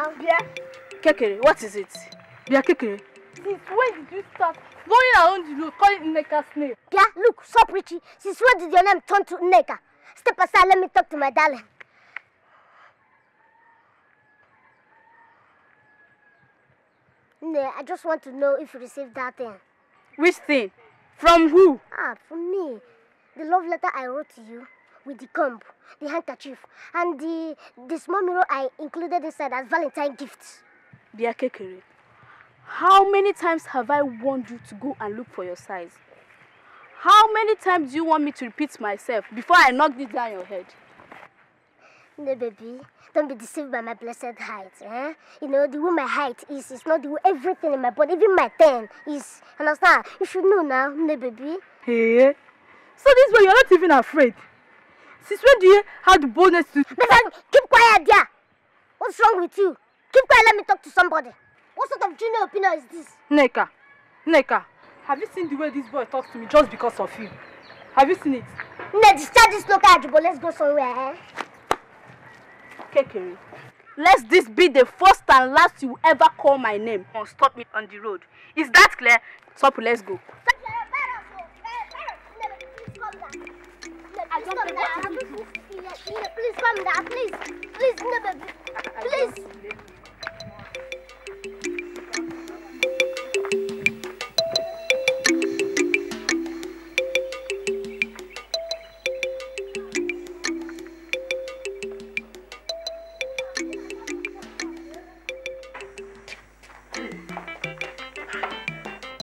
now. Yeah. Kekere, what is it? Yeah, Kekere. Since when did you start going around the road calling Nneka's name? Yeah, look, stop, Richie. Since when did your name turn to Nneka? Step aside, let me talk to my darling. Nne, I just want to know if you received that thing. Which thing? From who? Ah, from me. The love letter I wrote to you with the comb, the handkerchief, and the small mirror I included inside as Valentine gifts. Dear Kekere, how many times have I warned you to go and look for your size? How many times do you want me to repeat myself before I knock this down your head? No, baby, don't be deceived by my blessed height. Eh? You know, the way my height is, it's not the way everything in my body, even my tan is. Understand? You should know now, no, baby. Hey, so this way you're not even afraid. Since when do you have the boldness to... Baby, keep quiet there. What's wrong with you? Keep quiet, let me talk to somebody. What sort of junior opinion is this? Nneka, have you seen the way this boy talks to me just because of you? Have you seen it? Nne, discharge this local ajibo, let's go somewhere, eh? Kekere, lest this be the first and last you ever call my name. Don't stop me on the road. Is that clear? Stop, let's go. Please come down, please. Please, never. Please.